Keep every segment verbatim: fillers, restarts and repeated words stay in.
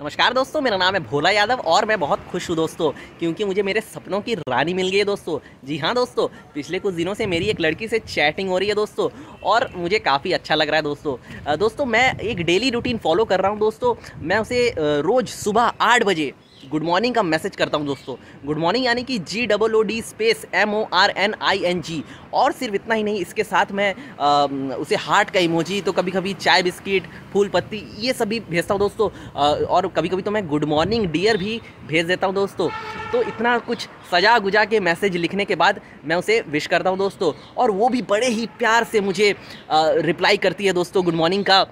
नमस्कार दोस्तों, मेरा नाम है भोला यादव और मैं बहुत खुश हूँ दोस्तों, क्योंकि मुझे मेरे सपनों की रानी मिल गई है दोस्तों। जी हाँ दोस्तों, पिछले कुछ दिनों से मेरी एक लड़की से चैटिंग हो रही है दोस्तों और मुझे काफ़ी अच्छा लग रहा है दोस्तों। दोस्तों मैं एक डेली रूटीन फॉलो कर रहा हूँ दोस्तों। मैं उसे रोज़ सुबह आठ बजे गुड मॉर्निंग का मैसेज करता हूं दोस्तों। गुड मॉर्निंग यानी कि G double O D space M O R N I N G. और सिर्फ इतना ही नहीं, इसके साथ मैं आ, उसे हार्ट का इमोजी, तो कभी कभी चाय बिस्किट फूल पत्ती ये सब भी भेजता हूं दोस्तों। आ, और कभी कभी तो मैं गुड मॉर्निंग डियर भी भेज देता हूं दोस्तों। तो इतना कुछ सजा गुजा के मैसेज लिखने के बाद मैं उसे विश करता हूँ दोस्तों, और वो भी बड़े ही प्यार से मुझे आ, रिप्लाई करती है दोस्तों गुड मॉर्निंग का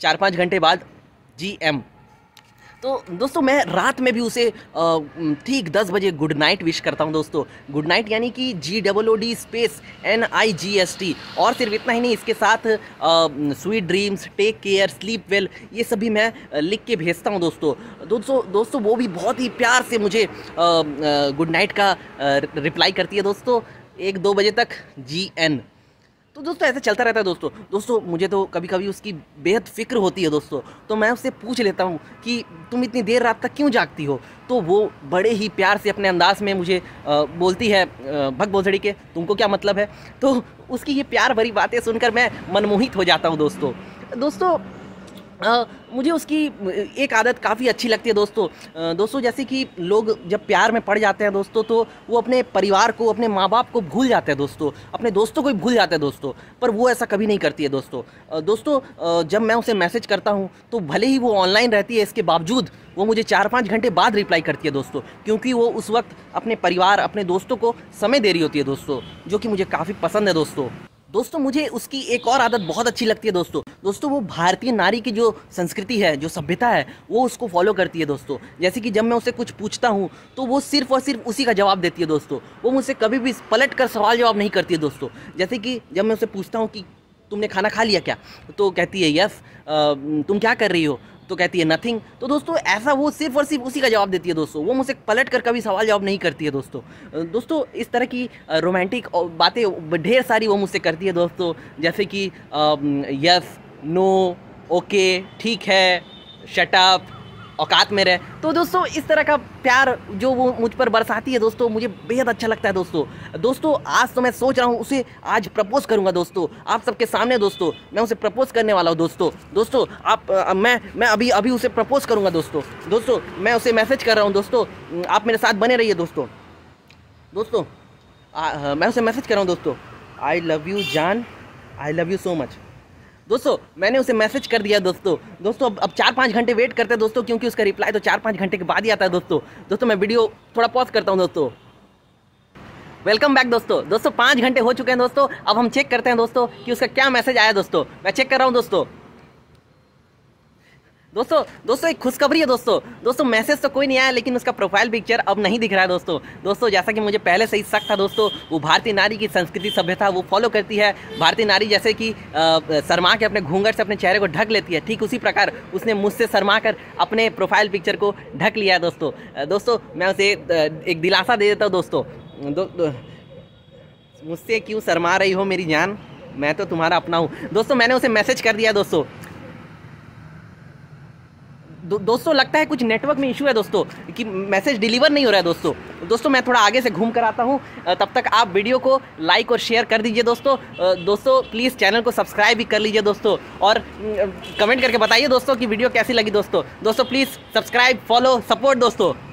चार पाँच घंटे बाद, जी एम। तो दोस्तों मैं रात में भी उसे ठीक दस बजे गुड नाइट विश करता हूं दोस्तों। गुड नाइट यानी कि G double O D space N I G H T. और सिर्फ इतना ही नहीं, इसके साथ sweet dreams, take care, sleep well ये सब भी मैं लिख के भेजता हूं दोस्तों दोस्तों दोस्तों वो भी बहुत ही प्यार से मुझे गुड नाइट का रिप्लाई करती है दोस्तों, एक दो बजे तक, जी एन। तो दोस्तों ऐसा चलता रहता है दोस्तों। दोस्तों मुझे तो कभी कभी उसकी बेहद फिक्र होती है दोस्तों, तो मैं उससे पूछ लेता हूँ कि तुम इतनी देर रात तक क्यों जागती हो। तो वो बड़े ही प्यार से अपने अंदाज में मुझे आ, बोलती है, भग भोसड़ी के तुमको क्या मतलब है। तो उसकी ये प्यार भरी बातें सुनकर मैं मनमोहित हो जाता हूँ दोस्तों। दोस्तों आ, मुझे उसकी एक आदत काफ़ी अच्छी लगती है दोस्तों। आ, दोस्तों जैसे कि लोग जब प्यार में पड़ जाते हैं दोस्तों, तो वो अपने परिवार को, अपने माँ बाप को भूल जाते हैं दोस्तों, अपने दोस्तों को भी भूल जाते हैं दोस्तों, पर वो ऐसा कभी नहीं करती है दोस्तों। आ, दोस्तों आ, जब मैं उसे मैसेज करता हूँ तो भले ही वो ऑनलाइन रहती है, इसके बावजूद वो मुझे चार पाँच घंटे बाद रिप्लाई करती है दोस्तों, क्योंकि वो उस वक्त अपने परिवार, अपने दोस्तों को समय दे रही होती है दोस्तों, जो कि मुझे काफ़ी पसंद है दोस्तों। दोस्तों मुझे उसकी एक और आदत बहुत अच्छी लगती है दोस्तों। दोस्तों वो भारतीय नारी की जो संस्कृति है, जो सभ्यता है, वो उसको फॉलो करती है दोस्तों। जैसे कि जब मैं उसे कुछ पूछता हूँ तो वो सिर्फ और सिर्फ उसी का जवाब देती है दोस्तों। वो मुझसे कभी भी पलट कर सवाल जवाब नहीं करती है दोस्तों। जैसे कि जब मैं उसे पूछता हूँ कि तुमने खाना खा लिया क्या, तो कहती है यस। तुम क्या कर रही हो, तो कहती है नथिंग। तो दोस्तों ऐसा वो सिर्फ और सिर्फ उसी का जवाब देती है दोस्तों। वो मुझसे पलट कर कभी सवाल जवाब नहीं करती है दोस्तों। दोस्तों इस तरह की रोमांटिक बातें ढेर सारी वो मुझसे करती है दोस्तों, जैसे कि यस, नो, ओके, ठीक है, शट अप, औकात में रहे। तो दोस्तों इस तरह का प्यार जो वो मुझ पर बरसाती है दोस्तों, मुझे बेहद अच्छा लगता है दोस्तों। दोस्तों आज तो मैं सोच रहा हूँ उसे आज प्रपोज़ करूँगा दोस्तों, आप सबके सामने दोस्तों मैं उसे प्रपोज़ करने वाला हूँ दोस्तों। दोस्तों आप आ, मैं मैं अभी अभी उसे प्रपोज़ करूँगा दोस्तों। दोस्तों मैं उसे मैसेज कर रहा हूँ दोस्तों, आप मेरे साथ बने रहिए दोस्तों। दोस्तों आ, मैं उसे मैसेज कर रहा हूँ दोस्तों, आई लव यू जान, I love you so much. दोस्तों मैंने उसे मैसेज कर दिया दोस्तों। दोस्तों अब अब चार पाँच घंटे वेट करते हैं दोस्तों, क्योंकि उसका रिप्लाई तो चार पाँच घंटे के बाद ही आता है दोस्तों। दोस्तों मैं वीडियो थोड़ा पॉज करता हूं दोस्तों। वेलकम बैक दोस्तों। दोस्तों पाँच घंटे हो चुके हैं दोस्तों। अब हम चेक करते हैं दोस्तों कि उसका क्या मैसेज आया दोस्तों। मैं चेक कर रहा हूँ दोस्तों। दोस्तों दोस्तों एक खुशखबरी है दोस्तों। दोस्तों मैसेज तो कोई नहीं आया, लेकिन उसका प्रोफाइल पिक्चर अब नहीं दिख रहा है दोस्तों। दोस्तों जैसा कि मुझे पहले से ही शक था दोस्तों, वो भारतीय नारी की संस्कृति सभ्यता वो फॉलो करती है। भारतीय नारी जैसे कि शर्मा के अपने घूंघट से अपने चेहरे को ढक लेती है, ठीक उसी प्रकार उसने मुझसे शर्मा कर अपने प्रोफाइल पिक्चर को ढक लिया है दोस्तों। दोस्तों मैं उसे एक दिलासा दे देता हूँ दोस्तों। मुझसे क्यों शर्मा रही हो मेरी जान, मैं तो तुम्हारा अपना हूँ। दोस्तों मैंने उसे मैसेज कर दिया दोस्तों। दो, दोस्तों लगता है कुछ नेटवर्क में इशू है दोस्तों, कि मैसेज डिलीवर नहीं हो रहा है दोस्तों। दोस्तों मैं थोड़ा आगे से घूम कर आता हूँ, तब तक आप वीडियो को लाइक और शेयर कर दीजिए दोस्तों। दोस्तों प्लीज़ चैनल को सब्सक्राइब भी कर लीजिए दोस्तों, और कमेंट करके बताइए दोस्तों कि वीडियो कैसी लगी दोस्तों। दोस्तों प्लीज़ सब्सक्राइब, फॉलो, सपोर्ट दोस्तों।